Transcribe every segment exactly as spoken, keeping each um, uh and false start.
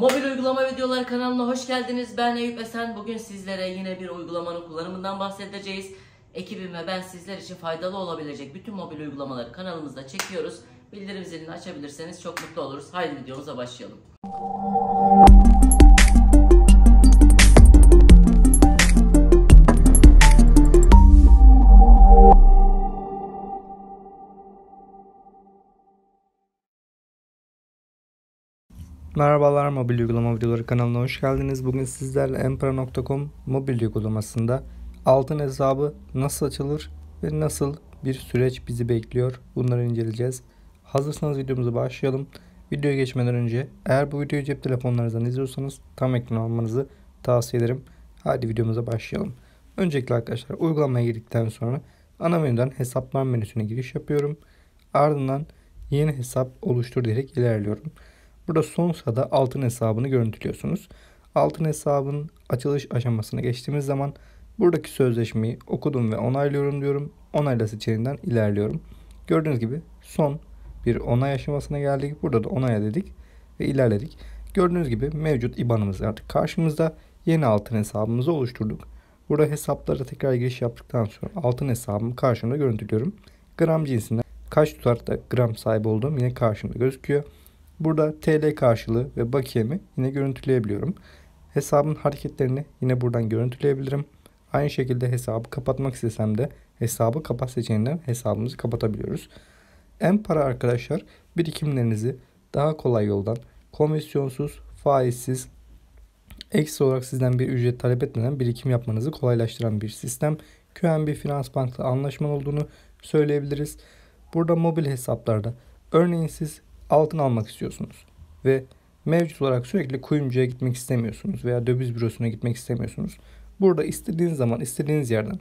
Mobil uygulama videoları kanalına hoş geldiniz. Ben Eyüp Esen. Bugün sizlere yine bir uygulamanın kullanımından bahsedeceğiz. Ekibim ve ben sizler için faydalı olabilecek bütün mobil uygulamaları kanalımızda çekiyoruz. Bildirim zilini açabilirseniz çok mutlu oluruz. Haydi videomuza başlayalım. Merhabalar, mobil uygulama videoları kanalına hoş geldiniz. Bugün sizlerle Enpara nokta com mobil uygulamasında altın hesabı nasıl açılır ve nasıl bir süreç bizi bekliyor, bunları inceleyeceğiz. Hazırsanız videomuza başlayalım. Videoya geçmeden önce eğer bu videoyu cep telefonlarınızdan izliyorsanız tam ekran almanızı tavsiye ederim. Hadi videomuza başlayalım. Öncelikle arkadaşlar uygulamaya girdikten sonra ana menüden hesaplar menüsüne giriş yapıyorum. Ardından yeni hesap oluştur diyerek ilerliyorum. Burada son sırada altın hesabını görüntülüyorsunuz. Altın hesabının açılış aşamasına geçtiğimiz zaman buradaki sözleşmeyi okudum ve onaylıyorum diyorum. Onayla seçeneğinden ilerliyorum. Gördüğünüz gibi son bir onay aşamasına geldik. Burada da onaya dedik ve ilerledik. Gördüğünüz gibi mevcut I B A N'ımız artık karşımızda. Yeni altın hesabımızı oluşturduk. Burada hesaplara tekrar giriş yaptıktan sonra altın hesabımı karşımda görüntülüyorum. Gram cinsinden kaç tutarda gram sahibi olduğum yine karşımda gözüküyor. Burada T L karşılığı ve bakiyemi yine görüntüleyebiliyorum. Hesabın hareketlerini yine buradan görüntüleyebilirim. Aynı şekilde hesabı kapatmak istesem de hesabı kapat seçeneğinden hesabımızı kapatabiliyoruz. Enpara arkadaşlar birikimlerinizi daha kolay yoldan komisyonsuz, faizsiz, ekstra olarak sizden bir ücret talep etmeden birikim yapmanızı kolaylaştıran bir sistem. Q N B Finans Bank'la anlaşmalı olduğunu söyleyebiliriz. Burada mobil hesaplarda örneğin siz altın almak istiyorsunuz ve mevcut olarak sürekli kuyumcuya gitmek istemiyorsunuz veya döviz bürosuna gitmek istemiyorsunuz. Burada istediğiniz zaman, istediğiniz yerden,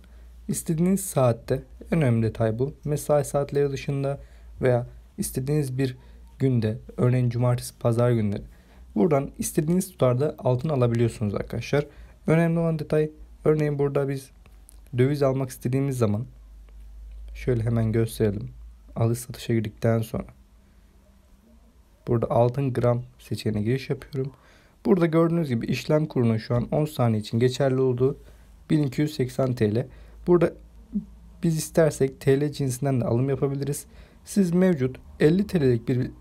istediğiniz saatte, önemli detay bu, mesai saatleri dışında veya istediğiniz bir günde, örneğin cumartesi, pazar günleri, buradan istediğiniz tutarda altın alabiliyorsunuz arkadaşlar. Önemli olan detay, örneğin burada biz döviz almak istediğimiz zaman, şöyle hemen gösterelim, alış satışa girdikten sonra. Burada altın gram seçeneğine giriş yapıyorum. Burada gördüğünüz gibi işlem kurunun şu an on saniye için geçerli olduğu bin iki yüz seksen T L. Burada biz istersek T L cinsinden de alım yapabiliriz. Siz mevcut elli T L'lik bir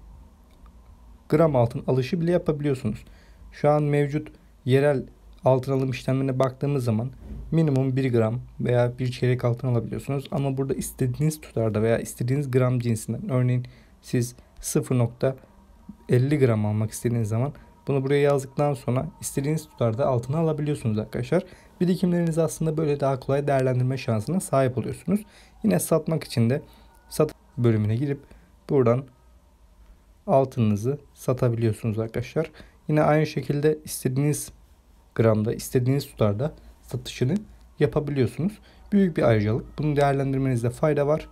gram altın alışı bile yapabiliyorsunuz. Şu an mevcut yerel altın alım işlemlerine baktığımız zaman minimum bir gram veya bir çeyrek altın alabiliyorsunuz. Ama burada istediğiniz tutarda veya istediğiniz gram cinsinden, örneğin siz sıfır nokta elli gram almak istediğiniz zaman bunu buraya yazdıktan sonra istediğiniz tutarda altını alabiliyorsunuz arkadaşlar. Birikimlerinizi aslında böyle daha kolay değerlendirme şansına sahip oluyorsunuz. Yine satmak için de sat bölümüne girip buradan altınınızı satabiliyorsunuz arkadaşlar. Yine aynı şekilde istediğiniz gramda, istediğiniz tutarda satışını yapabiliyorsunuz. Büyük bir ayrıcalık. Bunu değerlendirmenizde fayda var.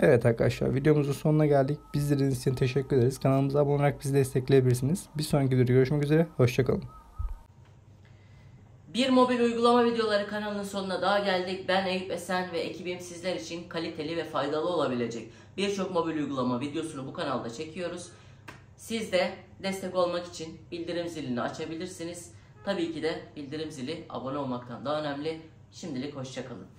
Evet arkadaşlar, videomuzun sonuna geldik. Bizleriniz için teşekkür ederiz. Kanalımıza abone olarak bizi destekleyebilirsiniz. Bir sonraki videoda görüşmek üzere. Hoşçakalın. Bir mobil uygulama videoları kanalının sonuna daha geldik. Ben Eyüp Esen ve ekibim sizler için kaliteli ve faydalı olabilecek birçok mobil uygulama videosunu bu kanalda çekiyoruz. Siz de destek olmak için bildirim zilini açabilirsiniz. Tabii ki de bildirim zili abone olmaktan daha önemli. Şimdilik hoşçakalın.